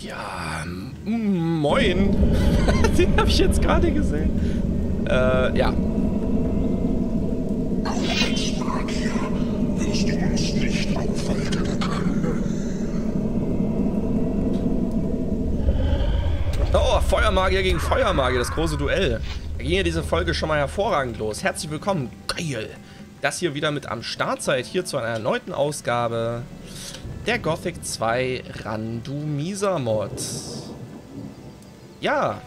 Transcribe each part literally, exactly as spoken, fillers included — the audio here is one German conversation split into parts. Ja, moin. Den habe ich jetzt gerade gesehen. Äh, ja. Komm nicht zurück hier, wirst du uns nicht aufhalten können. Oh, Feuermagier gegen Feuermagier, das große Duell. Da ging ja diese Folge schon mal hervorragend los. Herzlich willkommen, geil. Das hier wieder mit am Start seid, hier zu einer erneuten Ausgabe der Gothic zwei Randomizer Mod. Ja,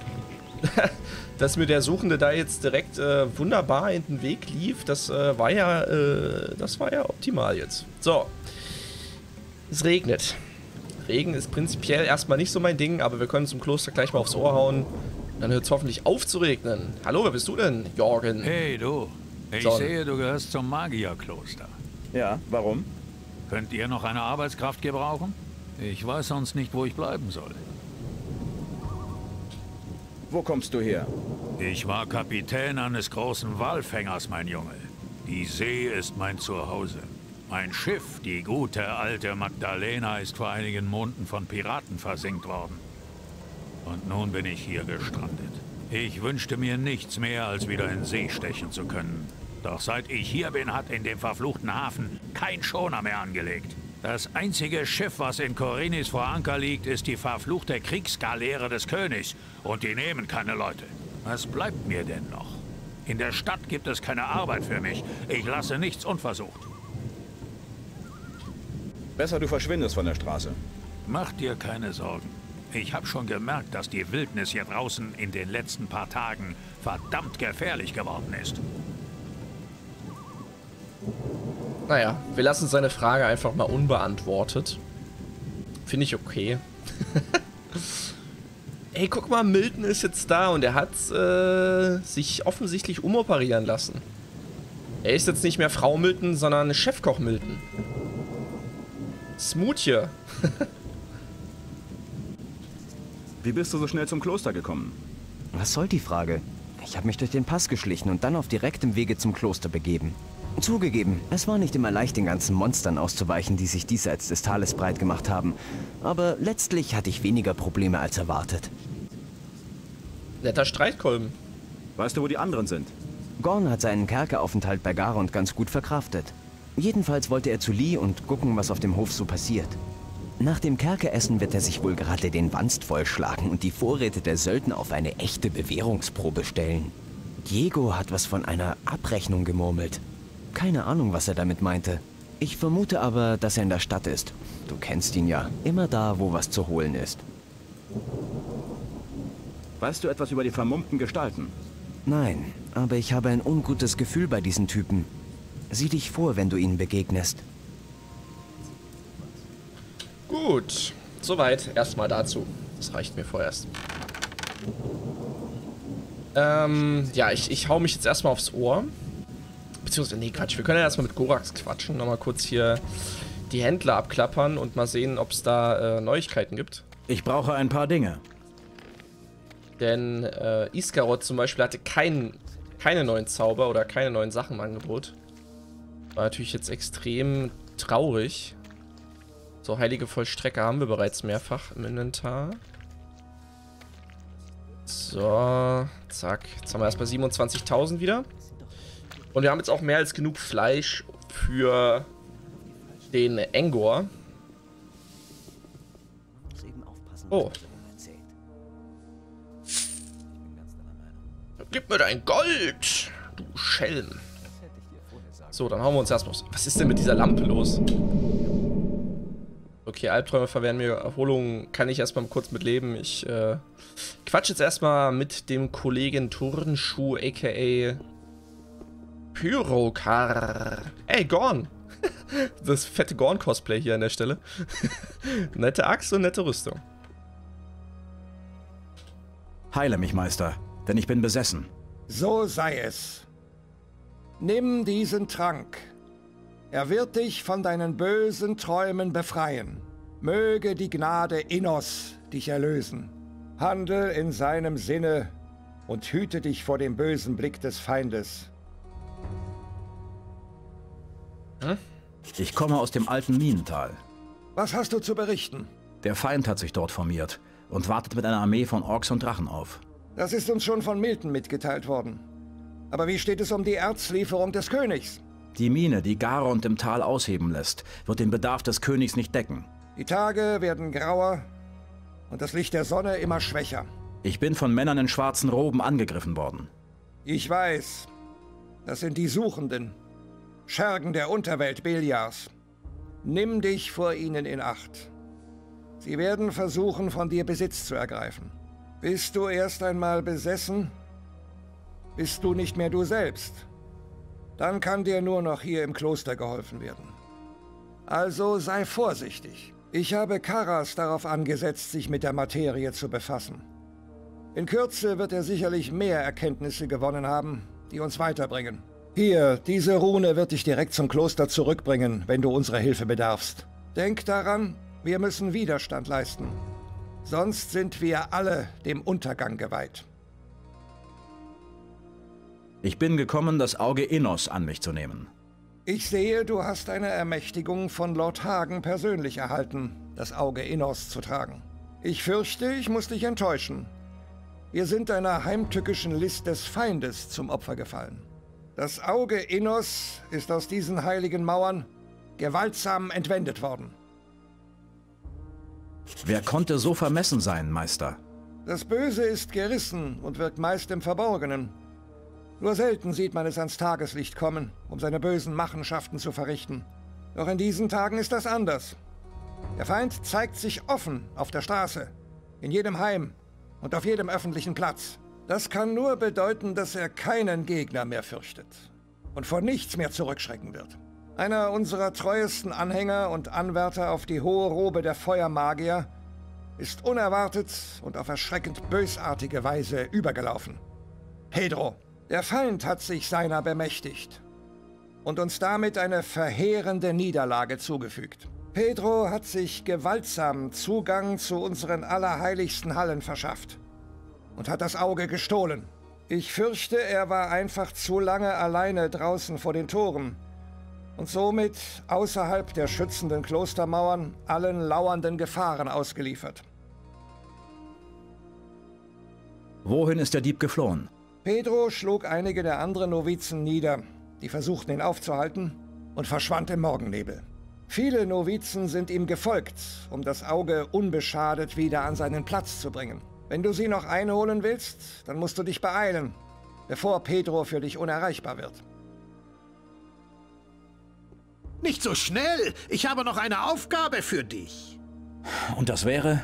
dass mir der Suchende da jetzt direkt äh, wunderbar in den Weg lief, das äh, war ja, äh, das war ja optimal jetzt. So, es regnet. Regen ist prinzipiell erstmal nicht so mein Ding, aber wir können zum Kloster gleich mal aufs Ohr hauen. Dann hört es hoffentlich auf zu regnen. Hallo, wer bist du denn, Jorgen? Hey, du. Ich Son. sehe, du gehörst zum Magierkloster. Ja, warum? Könnt ihr noch eine Arbeitskraft gebrauchen? Ich weiß sonst nicht, wo ich bleiben soll. Wo kommst du her? Ich war Kapitän eines großen Walfängers, mein Junge. Die See ist mein Zuhause. Mein Schiff, die gute alte Magdalena, ist vor einigen Monaten von Piraten versenkt worden. Und nun bin ich hier gestrandet. Ich wünschte mir nichts mehr, als wieder in See stechen zu können. Doch seit ich hier bin, hat in dem verfluchten Hafen kein Schoner mehr angelegt. Das einzige Schiff, was in Korinis vor Anker liegt, ist die verfluchte Kriegsgaleere des Königs. Und die nehmen keine Leute. Was bleibt mir denn noch? In der Stadt gibt es keine Arbeit für mich. Ich lasse nichts unversucht. Besser du verschwindest von der Straße. Mach dir keine Sorgen. Ich habe schon gemerkt, dass die Wildnis hier draußen in den letzten paar Tagen verdammt gefährlich geworden ist. Naja, wir lassen seine Frage einfach mal unbeantwortet. Finde ich okay. Ey, guck mal, Milton ist jetzt da und er hat äh, sich offensichtlich umoperieren lassen. Er ist jetzt nicht mehr Frau Milton, sondern Chefkoch Milton. Smoothie. Wie bist du so schnell zum Kloster gekommen? Was soll die Frage? Ich habe mich durch den Pass geschlichen und dann auf direktem Wege zum Kloster begeben. Zugegeben, es war nicht immer leicht, den ganzen Monstern auszuweichen, die sich diesseits des Tales breit gemacht haben. Aber letztlich hatte ich weniger Probleme als erwartet. Netter Streitkolben. Weißt du, wo die anderen sind? Gorn hat seinen Kerkeraufenthalt bei Garon ganz gut verkraftet. Jedenfalls wollte er zu Lee und gucken, was auf dem Hof so passiert. Nach dem Kerkeressen wird er sich wohl gerade den Wanst vollschlagen und die Vorräte der Söldner auf eine echte Bewährungsprobe stellen. Diego hat was von einer Abrechnung gemurmelt. Keine Ahnung, was er damit meinte. Ich vermute aber, dass er in der Stadt ist. Du kennst ihn ja. Immer da, wo was zu holen ist. Weißt du etwas über die vermummten Gestalten? Nein, aber ich habe ein ungutes Gefühl bei diesen Typen. Sieh dich vor, wenn du ihnen begegnest. Gut. Soweit. Erstmal dazu. Das reicht mir vorerst. Ähm, ja, ich, ich hau mich jetzt erstmal aufs Ohr. Beziehungsweise, nee, Quatsch, wir können ja erstmal mit Gorax quatschen, nochmal kurz hier die Händler abklappern und mal sehen, ob es da äh, Neuigkeiten gibt. Ich brauche ein paar Dinge. Denn äh, Iskarot zum Beispiel hatte kein, keine neuen Zauber oder keine neuen Sachen im Angebot. War natürlich jetzt extrem traurig. So, heilige Vollstrecker haben wir bereits mehrfach im Inventar. So, zack. Jetzt haben wir erstmal siebenundzwanzigtausend wieder. Und wir haben jetzt auch mehr als genug Fleisch für den Engor. Oh. Gib mir dein Gold, du Schelm. So, dann hauen wir uns erstmal. Was ist denn mit dieser Lampe los? Okay, Albträume verwehren mir Erholung. Kann ich erstmal kurz mit leben. Ich äh, quatsch jetzt erstmal mit dem Kollegen Turnschuh, a k a. Pyrokar. Ey, Gorn. Das fette Gorn-Cosplay hier an der Stelle. Nette Axt und nette Rüstung. Heile mich, Meister, denn ich bin besessen. So sei es. Nimm diesen Trank. Er wird dich von deinen bösen Träumen befreien. Möge die Gnade Innos dich erlösen. Handel in seinem Sinne und hüte dich vor dem bösen Blick des Feindes. Ich komme aus dem alten Minental. Was hast du zu berichten? Der Feind hat sich dort formiert und wartet mit einer Armee von Orks und Drachen auf. Das ist uns schon von Milton mitgeteilt worden. Aber wie steht es um die Erzlieferung des Königs? Die Mine, die Garon im Tal ausheben lässt, wird den Bedarf des Königs nicht decken. Die Tage werden grauer und das Licht der Sonne immer schwächer. Ich bin von Männern in schwarzen Roben angegriffen worden. Ich weiß. Das sind die Suchenden. Schergen der Unterwelt Belias. Nimm dich vor ihnen in Acht. Sie werden versuchen, von dir Besitz zu ergreifen. Bist du erst einmal besessen, bist du nicht mehr du selbst. Dann kann dir nur noch hier im Kloster geholfen werden. Also sei vorsichtig. Ich habe Karras darauf angesetzt, sich mit der Materie zu befassen. In Kürze wird er sicherlich mehr Erkenntnisse gewonnen haben, die uns weiterbringen. Hier, diese Rune wird dich direkt zum Kloster zurückbringen, wenn du unserer Hilfe bedarfst. Denk daran, wir müssen Widerstand leisten. Sonst sind wir alle dem Untergang geweiht. Ich bin gekommen, das Auge Innos an mich zu nehmen. Ich sehe, du hast eine Ermächtigung von Lord Hagen persönlich erhalten, das Auge Innos zu tragen. Ich fürchte, ich muss dich enttäuschen. Wir sind einer heimtückischen List des Feindes zum Opfer gefallen. Das Auge Innos ist aus diesen heiligen Mauern gewaltsam entwendet worden. Wer konnte so vermessen sein, Meister? Das Böse ist gerissen und wirkt meist im Verborgenen. Nur selten sieht man es ans Tageslicht kommen, um seine bösen Machenschaften zu verrichten. Doch in diesen Tagen ist das anders. Der Feind zeigt sich offen auf der Straße, in jedem Heim und auf jedem öffentlichen Platz. Das kann nur bedeuten, dass er keinen Gegner mehr fürchtet und vor nichts mehr zurückschrecken wird. Einer unserer treuesten Anhänger und Anwärter auf die hohe Robe der Feuermagier ist unerwartet und auf erschreckend bösartige Weise übergelaufen. Pedro, der Feind hat sich seiner bemächtigt und uns damit eine verheerende Niederlage zugefügt. Pedro hat sich gewaltsam Zugang zu unseren allerheiligsten Hallen verschafft und hat das Auge gestohlen. Ich fürchte, er war einfach zu lange alleine draußen vor den Toren und somit außerhalb der schützenden Klostermauern allen lauernden Gefahren ausgeliefert. Wohin ist der Dieb geflohen? Pedro schlug einige der anderen Novizen nieder, die versuchten ihn aufzuhalten, und verschwand im Morgennebel. Viele Novizen sind ihm gefolgt, um das Auge unbeschadet wieder an seinen Platz zu bringen. Wenn du sie noch einholen willst, dann musst du dich beeilen, bevor Pedro für dich unerreichbar wird. Nicht so schnell! Ich habe noch eine Aufgabe für dich. Und das wäre?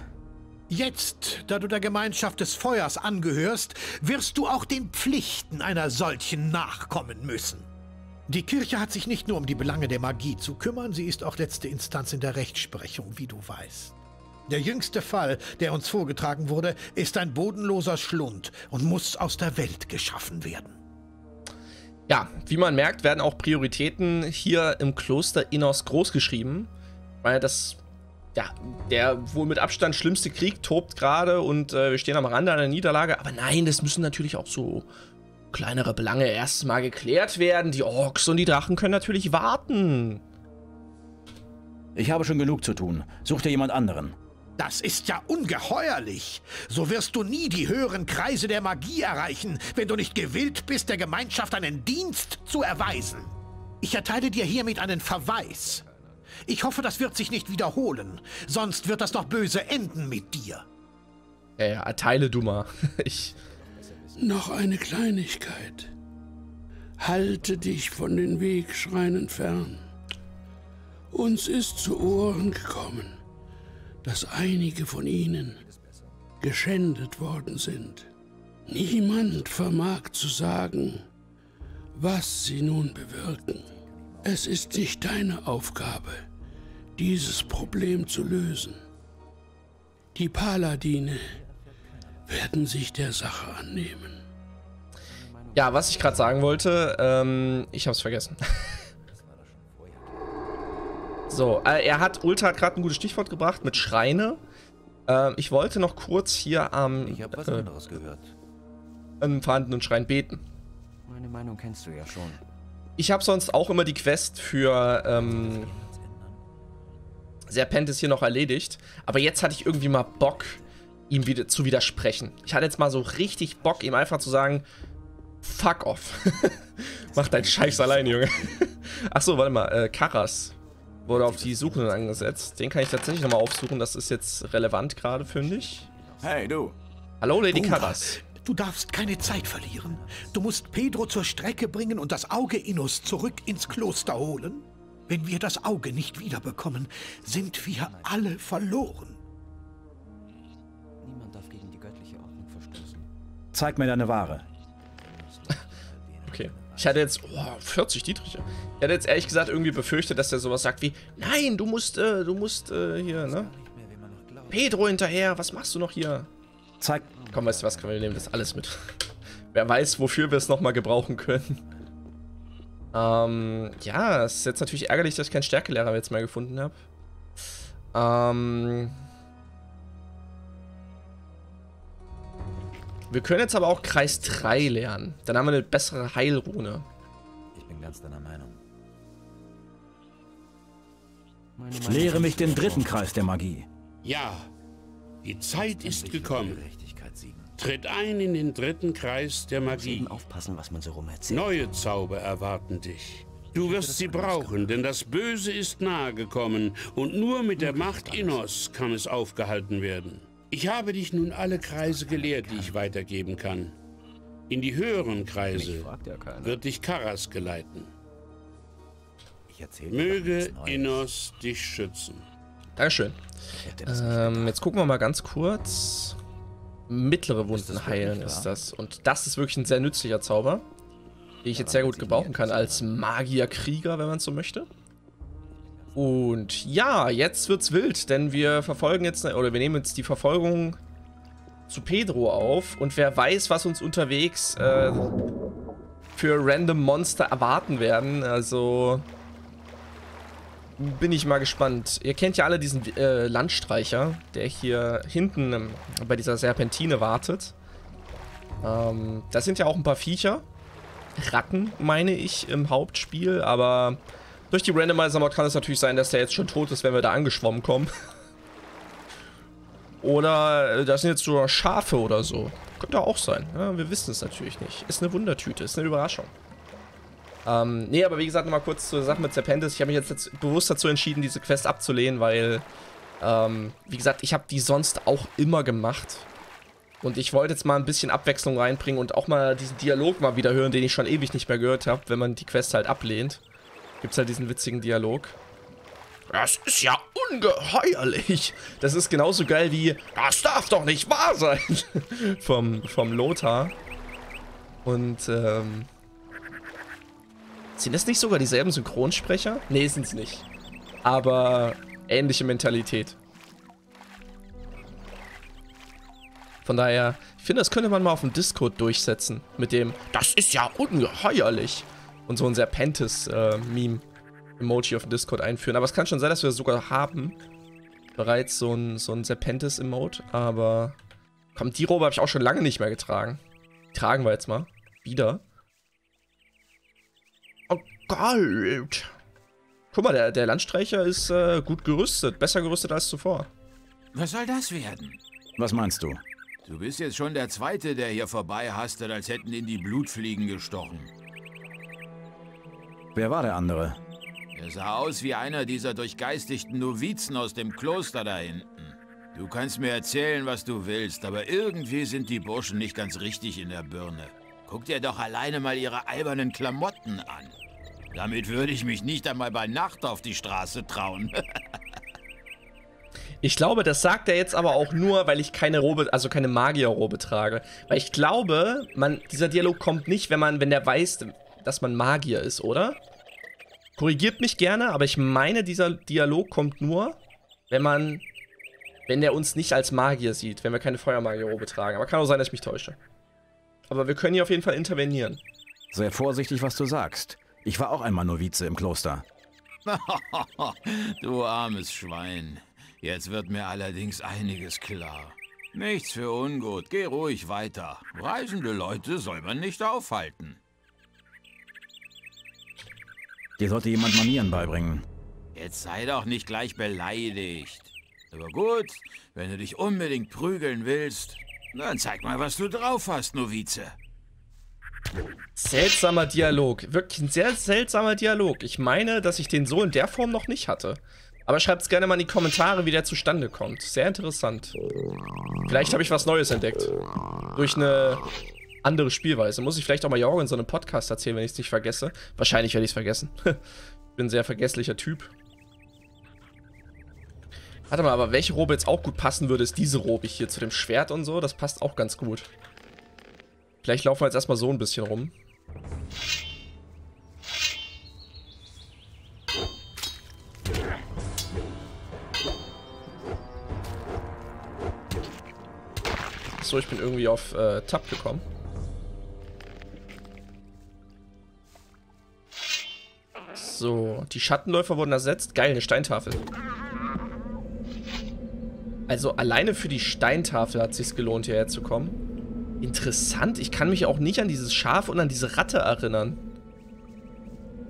Jetzt, da du der Gemeinschaft des Feuers angehörst, wirst du auch den Pflichten einer solchen nachkommen müssen. Die Kirche hat sich nicht nur um die Belange der Magie zu kümmern, sie ist auch letzte Instanz in der Rechtsprechung, wie du weißt. Der jüngste Fall, der uns vorgetragen wurde, ist ein bodenloser Schlund und muss aus der Welt geschaffen werden. Ja, wie man merkt, werden auch Prioritäten hier im Kloster Innos großgeschrieben, weil das... Ja, der wohl mit Abstand schlimmste Krieg tobt gerade und äh, wir stehen am Rande einer Niederlage. Aber nein, das müssen natürlich auch so kleinere Belange erstmal geklärt werden. Die Orks und die Drachen können natürlich warten. Ich habe schon genug zu tun. Such dir jemand anderen. Das ist ja ungeheuerlich. So wirst du nie die höheren Kreise der Magie erreichen, wenn du nicht gewillt bist, der Gemeinschaft einen Dienst zu erweisen. Ich erteile dir hiermit einen Verweis. Ich hoffe, das wird sich nicht wiederholen. Sonst wird das doch böse enden mit dir. Ja, ja, erteile du mal. Ich... Noch eine Kleinigkeit. Halte dich von den Wegschreinen fern. Uns ist zu Ohren gekommen, dass einige von ihnen geschändet worden sind. Niemand vermag zu sagen, was sie nun bewirken. Es ist nicht deine Aufgabe, dieses Problem zu lösen. Die Paladine werden sich der Sache annehmen. Ja, was ich gerade sagen wollte, ähm, ich hab's vergessen. So, äh, er hat, Ulta hat gerade ein gutes Stichwort gebracht mit Schreine. Äh, ich wollte noch kurz hier am... Ich hab was anderes gehört. Im vorhandenen Schrein beten. Meine Meinung kennst du ja schon. Ich habe sonst auch immer die Quest für ähm, Serpentis hier noch erledigt. Aber jetzt hatte ich irgendwie mal Bock, ihm wieder zu widersprechen. Ich hatte jetzt mal so richtig Bock, ihm einfach zu sagen, fuck off. Mach deinen Scheiß allein, Junge. Achso, warte mal, äh, Karras wurde auf die Suchenden angesetzt. Den kann ich tatsächlich nochmal aufsuchen, das ist jetzt relevant gerade, finde ich. Hey, du. Hallo, Lady Bruder, Karras. Du darfst keine Zeit verlieren. Du musst Pedro zur Strecke bringen und das Auge Innos zurück ins Kloster holen. Wenn wir das Auge nicht wiederbekommen, sind wir alle verloren. Niemand darf gegen die göttliche Ordnung verstoßen. Zeig mir deine Ware. Okay. Ich hatte jetzt oh, vierzig Dietriche. Ich hatte jetzt ehrlich gesagt irgendwie befürchtet, dass der sowas sagt wie, nein, du musst, äh, du musst äh, hier, ne? Pedro hinterher, was machst du noch hier? Zeig. Komm, weißt du was, können wir nehmen das alles mit. Wer weiß, wofür wir es nochmal gebrauchen können. Ähm, ja, es ist jetzt natürlich ärgerlich, dass ich keinen Stärkelehrer jetzt mehr gefunden habe. Ähm... Wir können jetzt aber auch Kreis drei lernen. Dann haben wir eine bessere Heilrune. Ich bin ganz deiner Meinung. Meine Meinung Lehre mich den dritten Kreis der Magie. Ja, die Zeit ist gekommen. Tritt ein in den dritten Kreis der Magie. Aufpassen, was man so rum erzählt. Neue Zauber erwarten dich. Du wirst sie brauchen, denn das Böse ist nahe gekommen und nur mit der Macht Innos kann es aufgehalten werden. Ich habe dich nun alle Kreise gelehrt, die ich weitergeben kann. In die höheren Kreise wird dich Karras geleiten. Möge Innos dich schützen. Dankeschön. Ähm, jetzt gucken wir mal ganz kurz. Mittlere Wunden heilen ist das. Und das ist wirklich ein sehr nützlicher Zauber, den ich jetzt sehr gut gebrauchen kann als Magier-Krieger, wenn man es so möchte. Und ja, jetzt wird's wild, denn wir verfolgen jetzt, oder wir nehmen jetzt die Verfolgung zu Pedro auf und wer weiß, was uns unterwegs äh, für random Monster erwarten werden, also bin ich mal gespannt. Ihr kennt ja alle diesen äh, Landstreicher, der hier hinten ähm, bei dieser Serpentine wartet. Ähm, da sind ja auch ein paar Viecher, Ratten meine ich im Hauptspiel, aber... Durch die Randomizer-Mod kann es natürlich sein, dass der jetzt schon tot ist, wenn wir da angeschwommen kommen. Oder das sind jetzt so Schafe oder so. Könnte auch sein. Ja, wir wissen es natürlich nicht. Ist eine Wundertüte, ist eine Überraschung. Ähm, nee, aber wie gesagt, nochmal kurz zur Sache mit Serpentis. Ich habe mich jetzt bewusst dazu entschieden, diese Quest abzulehnen, weil, ähm, wie gesagt, ich habe die sonst auch immer gemacht. Und ich wollte jetzt mal ein bisschen Abwechslung reinbringen und auch mal diesen Dialog mal wieder hören, den ich schon ewig nicht mehr gehört habe, wenn man die Quest halt ablehnt. Gibt's halt diesen witzigen Dialog. Das ist ja ungeheuerlich. Das ist genauso geil wie, das darf doch nicht wahr sein. vom, vom Lothar. Und, ähm... sind das nicht sogar dieselben Synchronsprecher? Nee, sind's nicht. Aber ähnliche Mentalität. Von daher, ich finde, das könnte man mal auf dem Discord durchsetzen. Mit dem, das ist ja ungeheuerlich. Und so ein Serpentis-Meme-Emoji äh, auf dem Discord einführen. Aber es kann schon sein, dass wir sogar haben. Bereits so ein, so ein Serpentis-Emote. Aber komm, die Robe habe ich auch schon lange nicht mehr getragen. Die tragen wir jetzt mal. Wieder. Oh Gott. Guck mal, der, der Landstreicher ist äh, gut gerüstet. Besser gerüstet als zuvor. Was soll das werden? Was meinst du? Du bist jetzt schon der Zweite, der hier vorbei hastet, als hätten ihn die Blutfliegen gestochen. Wer war der andere? Er sah aus wie einer dieser durchgeistigten Novizen aus dem Kloster da hinten. Du kannst mir erzählen, was du willst, aber irgendwie sind die Burschen nicht ganz richtig in der Birne. Guck dir doch alleine mal ihre albernen Klamotten an. Damit würde ich mich nicht einmal bei Nacht auf die Straße trauen. Ich glaube, das sagt er jetzt aber auch nur, weil ich keine Robe, also keine Magierrobe trage. Weil ich glaube, man, dieser Dialog kommt nicht, wenn man, wenn der weiß, dass man Magier ist, oder? Korrigiert mich gerne, aber ich meine, dieser Dialog kommt nur, wenn man, wenn der uns nicht als Magier sieht, wenn wir keine Feuermagierrobe tragen. Aber kann auch sein, dass ich mich täusche. Aber wir können hier auf jeden Fall intervenieren. Sehr vorsichtig, was du sagst. Ich war auch einmal Novize im Kloster. Du armes Schwein. Jetzt wird mir allerdings einiges klar. Nichts für ungut. Geh ruhig weiter. Reisende Leute soll man nicht aufhalten. Dir sollte jemand Manieren beibringen. Jetzt sei doch nicht gleich beleidigt. Aber gut, wenn du dich unbedingt prügeln willst, dann zeig mal, was du drauf hast, Novize. Seltsamer Dialog. Wirklich ein sehr seltsamer Dialog. Ich meine, dass ich den so in der Form noch nicht hatte. Aber schreibt es gerne mal in die Kommentare, wie der zustande kommt. Sehr interessant. Vielleicht habe ich was Neues entdeckt. Durch eine andere Spielweise. Muss ich vielleicht auch mal Jorgen in so einem Podcast erzählen, wenn ich es nicht vergesse. Wahrscheinlich werde ich es vergessen. Ich bin ein sehr vergesslicher Typ. Warte mal, aber welche Robe jetzt auch gut passen würde, ist diese Robe hier zu dem Schwert und so. Das passt auch ganz gut. Vielleicht laufen wir jetzt erstmal so ein bisschen rum. So, ich bin irgendwie auf äh, Tab gekommen. So, die Schattenläufer wurden ersetzt. Geil, eine Steintafel. Also alleine für die Steintafel hat es sich gelohnt, hierher zu kommen. Interessant, ich kann mich auch nicht an dieses Schaf und an diese Ratte erinnern.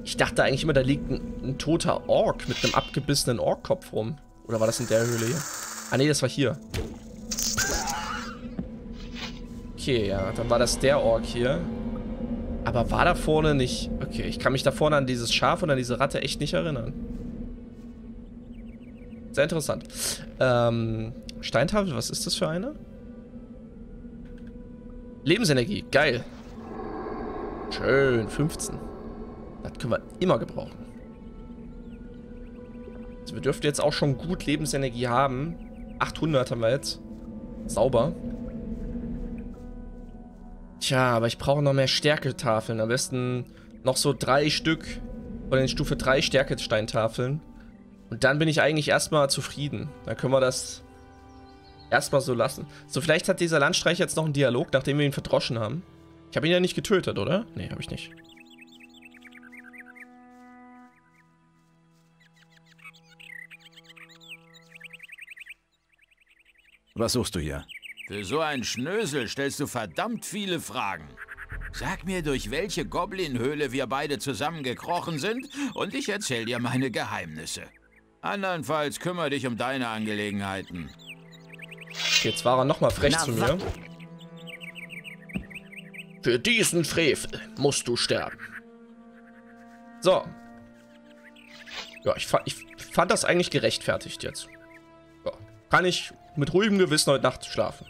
Ich dachte eigentlich immer, da liegt ein, ein toter Ork mit einem abgebissenen Orkkopf rum. Oder war das in der Höhle hier? Ah ne, das war hier. Okay, ja, dann war das der Ork hier. Aber war da vorne nicht... Okay, ich kann mich da vorne an dieses Schaf und an diese Ratte echt nicht erinnern. Sehr interessant. Ähm, Steintafel, was ist das für eine? Lebensenergie, geil. Schön, fünfzehn. Das können wir immer gebrauchen. Also wir dürften jetzt auch schon gut Lebensenergie haben. achthundert haben wir jetzt. Sauber. Tja, aber ich brauche noch mehr Stärketafeln. Am besten noch so drei Stück von den Stufe drei Stärkesteintafeln. Und dann bin ich eigentlich erstmal zufrieden. Dann können wir das... erstmal so lassen. So, vielleicht hat dieser Landstreicher jetzt noch einen Dialog, nachdem wir ihn verdroschen haben. Ich habe ihn ja nicht getötet, oder? Nee, habe ich nicht. Was suchst du hier? Für so einen Schnösel stellst du verdammt viele Fragen. Sag mir, durch welche Goblinhöhle wir beide zusammengekrochen sind und ich erzähl dir meine Geheimnisse. Andernfalls kümmere dich um deine Angelegenheiten. Okay, jetzt war er nochmal frech Na, zu mir. Für diesen Frevel musst du sterben. So. Ja, ich, fa ich fand das eigentlich gerechtfertigt jetzt. Ja. Kann ich mit ruhigem Gewissen heute Nacht schlafen.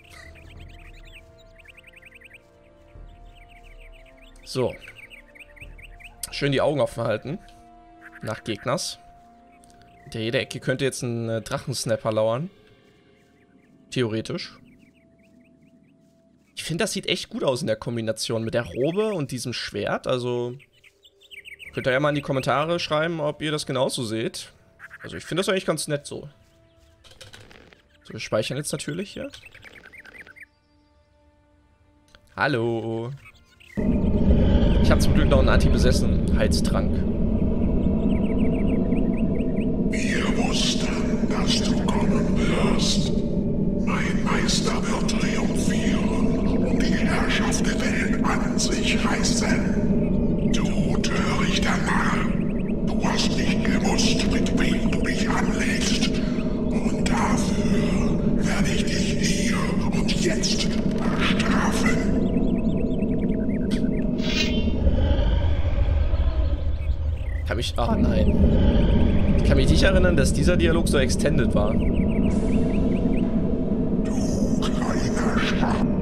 So. Schön die Augen offen halten. Nach Gegners. Hinter jeder Ecke könnte jetzt ein äh, Drachensnapper lauern. Theoretisch. Ich finde, das sieht echt gut aus in der Kombination mit der Robe und diesem Schwert. Also, könnt ihr ja mal in die Kommentare schreiben, ob ihr das genauso seht. Also, ich finde das eigentlich ganz nett so. So, wir speichern jetzt natürlich hier. Hallo. Ich habe zum Glück noch einen Anti-Besessenheitstrank. Wir wussten, dass du kommen wirst. Mein Meister wird triumphieren und die Herrschaft der Welt an sich reißen. Du törichter Narr, du hast nicht gewusst, mit wem du dich anlegst. Und dafür werde ich dich hier und jetzt bestrafen. Kann mich... Ah, nein. Ich kann mich nicht erinnern, dass dieser Dialog so extended war.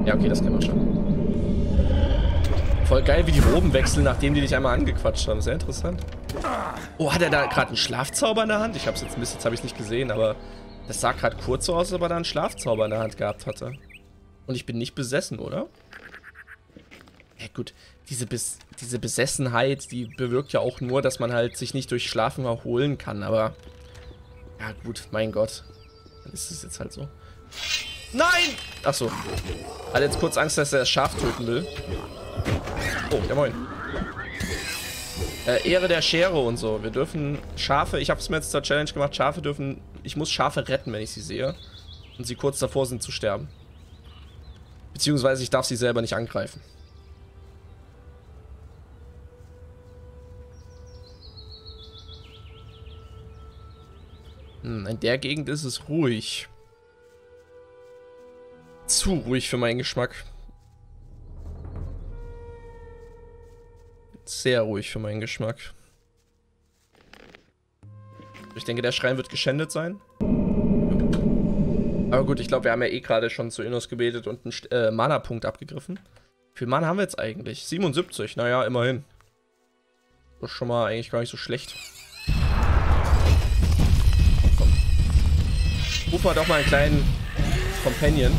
Ja, okay, das kennen wir schon. Voll geil, wie die Roben wechseln, nachdem die dich einmal angequatscht haben. Sehr interessant. Oh, hat er da gerade einen Schlafzauber in der Hand? Ich hab's jetzt ein bisschen, jetzt habe ich nicht gesehen, aber das sah gerade kurz so aus, als ob er da einen Schlafzauber in der Hand gehabt hatte. Und ich bin nicht besessen, oder? Ja gut, diese, Bes diese Besessenheit, die bewirkt ja auch nur, dass man halt sich nicht durch Schlafen erholen kann, aber... Ja gut, mein Gott. Dann ist es jetzt halt so. Nein! Achso. Hat jetzt kurz Angst, dass er das Schaf töten will. Oh, ja moin. Äh, Ehre der Schere und so. Wir dürfen Schafe, ich habe es mir jetzt zur Challenge gemacht, Schafe dürfen, ich muss Schafe retten, wenn ich sie sehe. Und sie kurz davor sind zu sterben. Beziehungsweise ich darf sie selber nicht angreifen. Hm, in der Gegend ist es ruhig. Zu ruhig für meinen Geschmack. Sehr ruhig für meinen Geschmack. Ich denke, der Schrein wird geschändet sein. Aber gut, ich glaube, wir haben ja eh gerade schon zu Innos gebetet und einen äh, Mana-Punkt abgegriffen. Wie viel Mana haben wir jetzt eigentlich? siebenundsiebzig, naja, immerhin. Das ist schon mal eigentlich gar nicht so schlecht. Komm. Ruf mal doch mal einen kleinen Companion.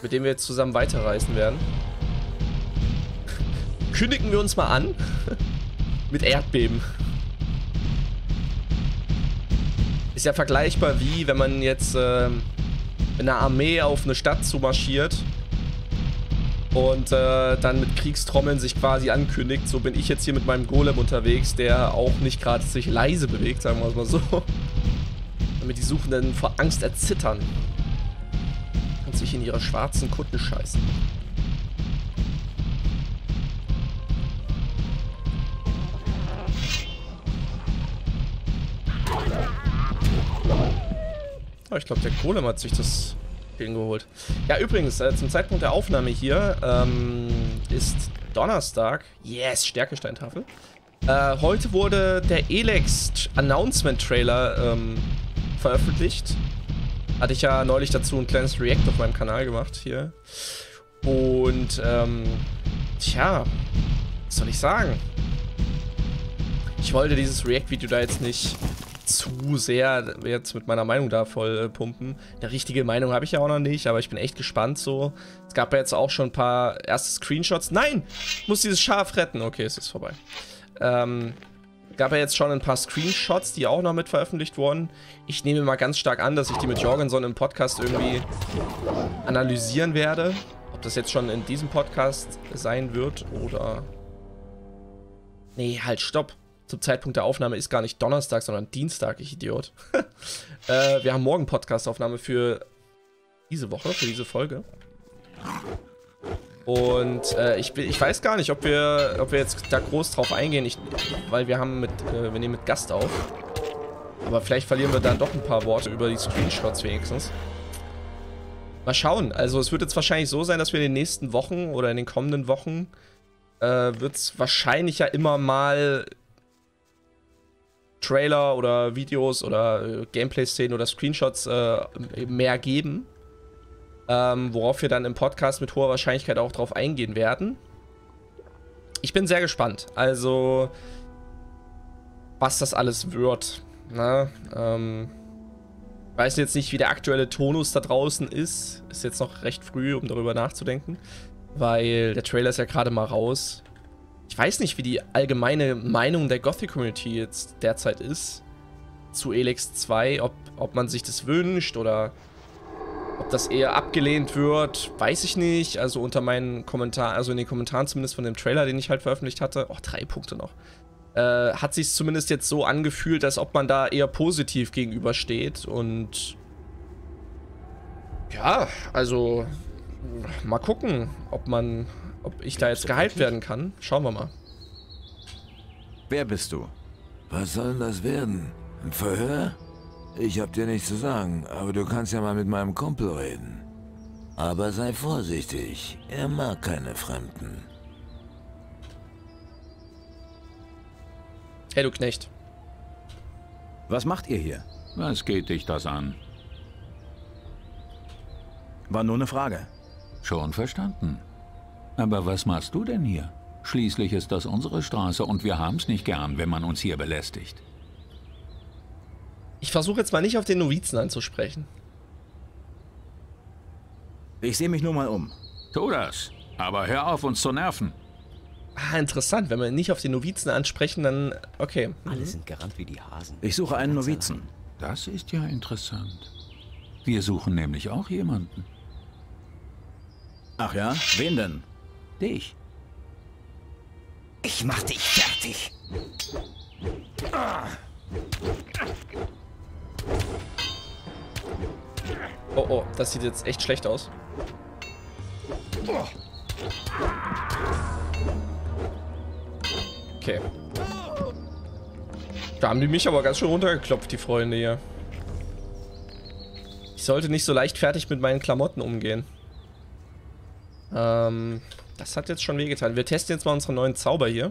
Mit dem wir jetzt zusammen weiterreisen werden. Kündigen wir uns mal an. Mit Erdbeben. Ist ja vergleichbar wie, wenn man jetzt äh, in einer Armee auf eine Stadt zumarschiert und äh, dann mit Kriegstrommeln sich quasi ankündigt. So bin ich jetzt hier mit meinem Golem unterwegs, der auch nicht gerade sich leise bewegt, sagen wir es mal so. Damit die Suchenden vor Angst erzittern und sich in ihre schwarzen Kutten scheißen. Ich glaube, der Golem hat sich das hingeholt. Ja, übrigens, äh, zum Zeitpunkt der Aufnahme hier ähm, ist Donnerstag. Yes, Stärkesteintafel. Äh, heute wurde der Elex-Announcement-Trailer ähm, veröffentlicht. Hatte ich ja neulich dazu ein kleines React auf meinem Kanal gemacht hier. Und, ähm, tja, was soll ich sagen? Ich wollte dieses React-Video da jetzt nicht zu sehr jetzt mit meiner Meinung da voll pumpen. Eine richtige Meinung habe ich ja auch noch nicht, aber ich bin echt gespannt so. Es gab ja jetzt auch schon ein paar erste Screenshots. Nein! Ich muss dieses Schaf retten. Okay, es ist vorbei. Ähm, gab ja jetzt schon ein paar Screenshots, die auch noch mit veröffentlicht wurden. Ich nehme mal ganz stark an, dass ich die mit Jorgenson im Podcast irgendwie analysieren werde. Ob das jetzt schon in diesem Podcast sein wird oder... Nee, halt, stopp. Zum Zeitpunkt der Aufnahme ist gar nicht Donnerstag, sondern Dienstag, ich Idiot. äh, wir haben morgen Podcast-Aufnahme für diese Woche, für diese Folge. Und äh, ich, ich weiß gar nicht, ob wir, ob wir jetzt da groß drauf eingehen, ich, weil wir haben mit, äh, wir nehmen mit Gast auf. Aber vielleicht verlieren wir dann doch ein paar Worte über die Screenshots wenigstens. Mal schauen. Also es wird jetzt wahrscheinlich so sein, dass wir in den nächsten Wochen oder in den kommenden Wochen äh, wird es wahrscheinlich ja immer mal Trailer oder Videos oder äh, Gameplay-Szenen oder Screenshots äh, mehr geben. Ähm, worauf wir dann im Podcast mit hoher Wahrscheinlichkeit auch drauf eingehen werden. Ich bin sehr gespannt. Also, was das alles wird. Ne? Ähm, ich weiß jetzt nicht, wie der aktuelle Tonus da draußen ist. Ist jetzt noch recht früh, um darüber nachzudenken. Weil der Trailer ist ja gerade mal raus. Ich weiß nicht, wie die allgemeine Meinung der Gothic-Community jetzt derzeit ist zu Elex zwei, ob, ob man sich das wünscht oder ob das eher abgelehnt wird, weiß ich nicht. Also unter meinen Kommentaren, also in den Kommentaren zumindest von dem Trailer, den ich halt veröffentlicht hatte, oh, drei Punkte noch, äh, hat sich zumindest jetzt so angefühlt, als ob man da eher positiv gegenübersteht und ja, also mal gucken, ob man... Ob ich da jetzt geheilt werden kann? Schauen wir mal. Wer bist du? Was soll denn das werden? Ein Verhör? Ich hab dir nichts zu sagen, aber du kannst ja mal mit meinem Kumpel reden. Aber sei vorsichtig, er mag keine Fremden. Hey, du Knecht. Was macht ihr hier? Was geht dich das an? War nur eine Frage. Schon verstanden. Aber was machst du denn hier? Schließlich ist das unsere Straße und wir haben's nicht gern, wenn man uns hier belästigt. Ich versuche jetzt mal nicht auf den Novizen anzusprechen. Ich sehe mich nur mal um. Tu das, aber hör auf, uns zu nerven. Ah, interessant. Wenn wir nicht auf den Novizen ansprechen, dann... Okay. Alle sind gerannt wie die Hasen. Ich suche einen Novizen. Das ist ja interessant. Wir suchen nämlich auch jemanden. Ach ja? Wen denn? Dich. Ich mach dich fertig. Oh, oh, das sieht jetzt echt schlecht aus. Okay. Ich Da haben die mich aber ganz schön runtergeklopft, die Freunde hier. Ich sollte nicht so leichtfertig mit meinen Klamotten umgehen. Ähm, das hat jetzt schon wehgetan. Wir testen jetzt mal unseren neuen Zauber hier.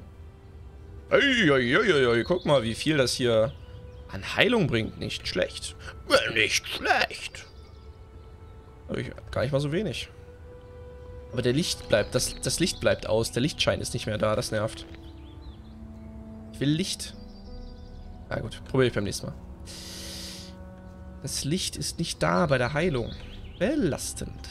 Ey, ey, ey, ey, guck mal, wie viel das hier an Heilung bringt. Nicht schlecht. Nicht schlecht. Gar nicht mal so wenig. Aber der Licht bleibt, das, das Licht bleibt aus. Der Lichtschein ist nicht mehr da, das nervt. Ich will Licht. Na gut, probiere ich beim nächsten Mal. Das Licht ist nicht da bei der Heilung. Belastend.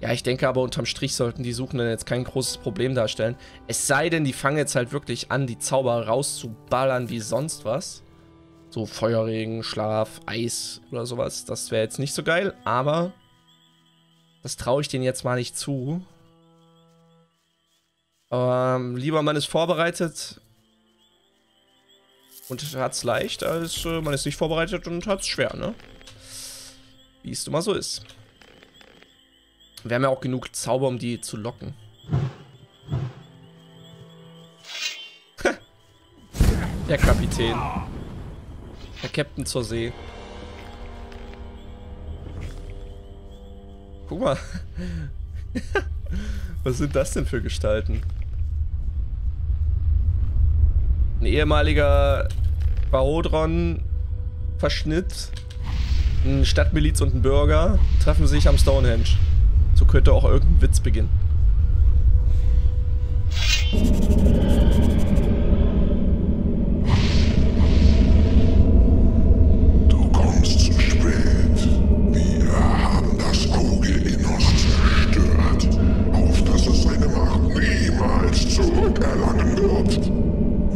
Ja, ich denke aber unterm Strich sollten die Suchenden jetzt kein großes Problem darstellen. Es sei denn, die fangen jetzt halt wirklich an, die Zauber rauszuballern wie sonst was. So Feuerregen, Schlaf, Eis oder sowas. Das wäre jetzt nicht so geil, aber das traue ich denen jetzt mal nicht zu. Ähm, lieber man ist vorbereitet und hat's leicht, als äh, man ist nicht vorbereitet und hat's schwer, ne? Wie es immer so ist. Wir haben ja auch genug Zauber, um die zu locken. Der Kapitän. Der Captain zur See. Guck mal. Was sind das denn für Gestalten? Ein ehemaliger Barodron-Verschnitt. Ein Stadtmiliz und ein Bürger treffen sich am Stonehenge. So könnte auch irgendein Witz beginnen. Du kommst zu spät. Wir haben das Auge Innos zerstört. Auf dass es seine Macht niemals zurückerlangen wird.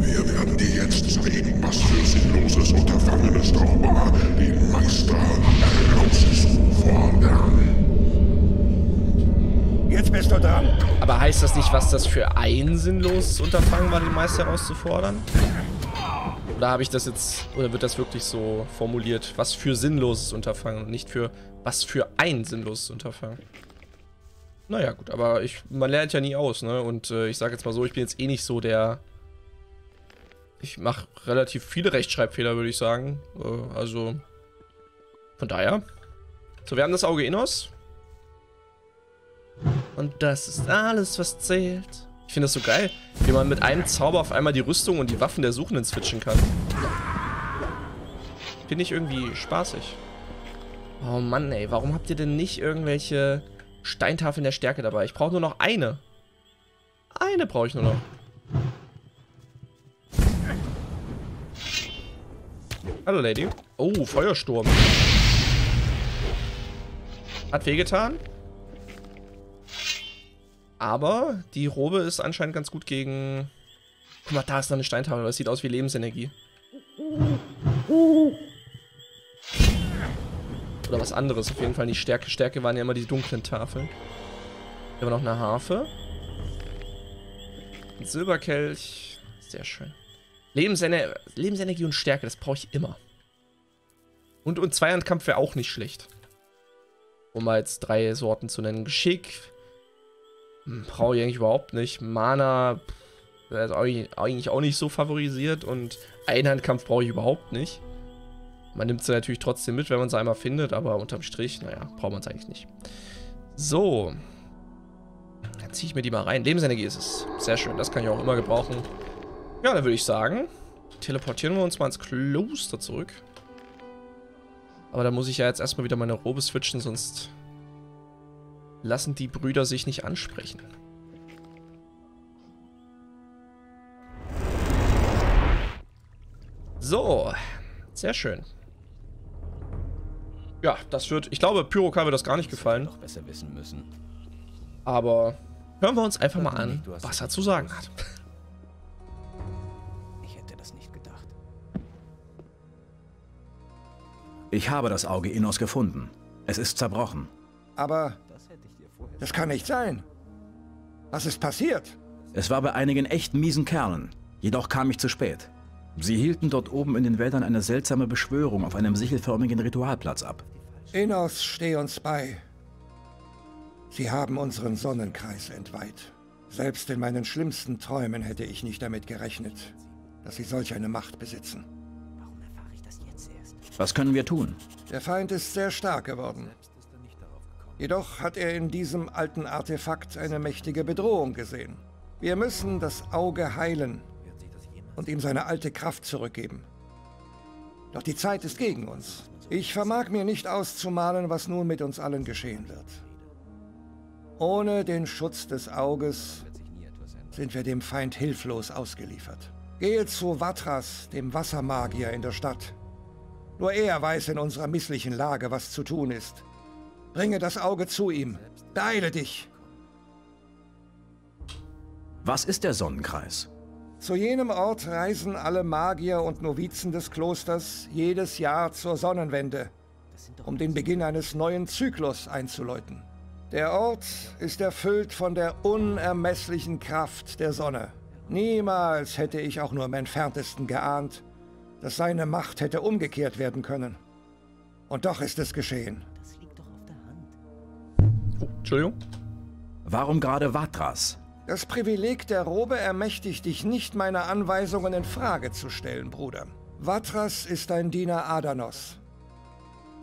Wir werden dir jetzt zeigen, was für sinnloses Unterfangen es doch war, den Meister herauszufordern. Jetzt bist du dran. Aber heißt das nicht, was das für ein sinnloses Unterfangen war, den Meister herauszufordern? Oder habe ich das jetzt, oder wird das wirklich so formuliert? Was für sinnloses Unterfangen und nicht für was für ein sinnloses Unterfangen? Naja, gut, aber ich, man lernt ja nie aus, ne? Und äh, ich sage jetzt mal so, ich bin jetzt eh nicht so der. Ich mache relativ viele Rechtschreibfehler, würde ich sagen. Äh, also. Von daher. So, wir haben das Auge Innos. Und das ist alles, was zählt. Ich finde das so geil, wie man mit einem Zauber auf einmal die Rüstung und die Waffen der Suchenden switchen kann. Finde ich irgendwie spaßig. Oh Mann, ey, warum habt ihr denn nicht irgendwelche Steintafeln der Stärke dabei? Ich brauche nur noch eine. Eine brauche ich nur noch. Hallo, Lady. Oh, Feuersturm. Hat wehgetan. Aber die Robe ist anscheinend ganz gut gegen... Guck mal, da ist noch eine Steintafel. Das sieht aus wie Lebensenergie. Oder was anderes. Auf jeden Fall nicht Stärke. Stärke waren ja immer die dunklen Tafeln. Hier haben wir noch eine Harfe. Ein Silberkelch. Sehr schön. Lebensener Lebensenergie und Stärke, das brauche ich immer. Und, und Zweihandkampf wäre auch nicht schlecht. Um mal jetzt drei Sorten zu nennen. Geschick... Brauche ich eigentlich überhaupt nicht. Mana ist eigentlich auch nicht so favorisiert und Einhandkampf brauche ich überhaupt nicht. Man nimmt sie natürlich trotzdem mit, wenn man sie einmal findet, aber unterm Strich, naja, braucht man es eigentlich nicht. So. Dann ziehe ich mir die mal rein. Lebensenergie ist es. Sehr schön, das kann ich auch immer gebrauchen. Ja, dann würde ich sagen, teleportieren wir uns mal ins Kloster zurück. Aber da muss ich ja jetzt erstmal wieder meine Robe switchen, sonst... lassen die Brüder sich nicht ansprechen. So, sehr schön. Ja, das wird, ich glaube, Pyrokar wird das gar nicht gefallen. Noch besser wissen müssen. Aber hören wir uns einfach mal an, was er zu sagen hat. Ich hätte das nicht gedacht. Ich habe das Auge Innos gefunden. Es ist zerbrochen. Aber... das kann nicht sein. Was ist passiert? Es war bei einigen echt miesen Kerlen. Jedoch kam ich zu spät. Sie hielten dort oben in den Wäldern eine seltsame Beschwörung auf einem sichelförmigen Ritualplatz ab. Innos, steh uns bei. Sie haben unseren Sonnenkreis entweiht. Selbst in meinen schlimmsten Träumen hätte ich nicht damit gerechnet. dass sie solch eine Macht besitzen. Warum erfahre ich das jetzt erst? Was können wir tun? Der Feind ist sehr stark geworden. Jedoch hat er in diesem alten Artefakt eine mächtige Bedrohung gesehen. Wir müssen das Auge heilen und ihm seine alte Kraft zurückgeben. Doch die Zeit ist gegen uns. Ich vermag mir nicht auszumalen, was nun mit uns allen geschehen wird. Ohne den Schutz des Auges sind wir dem Feind hilflos ausgeliefert. Gehe zu Vatras, dem Wassermagier in der Stadt. Nur er weiß in unserer misslichen Lage, was zu tun ist. Bringe das Auge zu ihm. Beeile dich! Was ist der Sonnenkreis? Zu jenem Ort reisen alle Magier und Novizen des Klosters jedes Jahr zur Sonnenwende, um den Beginn eines neuen Zyklus einzuläuten. Der Ort ist erfüllt von der unermesslichen Kraft der Sonne. Niemals hätte ich auch nur im Entferntesten geahnt, dass seine Macht hätte umgekehrt werden können. Und doch ist es geschehen. Das liegt doch auf der Hand. Oh, Entschuldigung. Warum gerade Vatras? Das Privileg der Robe ermächtigt dich nicht, meine Anweisungen in Frage zu stellen, Bruder. Vatras ist dein Diener Adanos.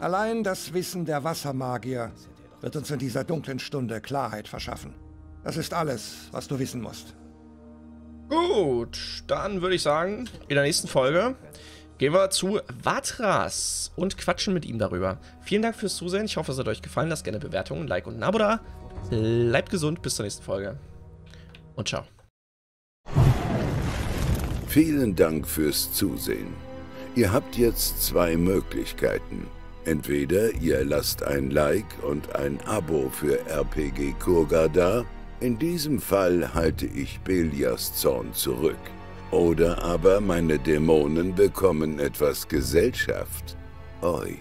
Allein das Wissen der Wassermagier wird uns in dieser dunklen Stunde Klarheit verschaffen. Das ist alles, was du wissen musst. Gut, dann würde ich sagen, in der nächsten Folge gehen wir zu Vatras und quatschen mit ihm darüber. Vielen Dank fürs Zusehen. Ich hoffe, es hat euch gefallen. Lasst gerne Bewertungen, Like und ein Abo da. Bleibt gesund, bis zur nächsten Folge. Und ciao. Vielen Dank fürs Zusehen. Ihr habt jetzt zwei Möglichkeiten. Entweder ihr lasst ein Like und ein Abo für R P G-Kurga da. In diesem Fall halte ich Belias Zorn zurück. Oder aber meine Dämonen bekommen etwas Gesellschaft. Euch.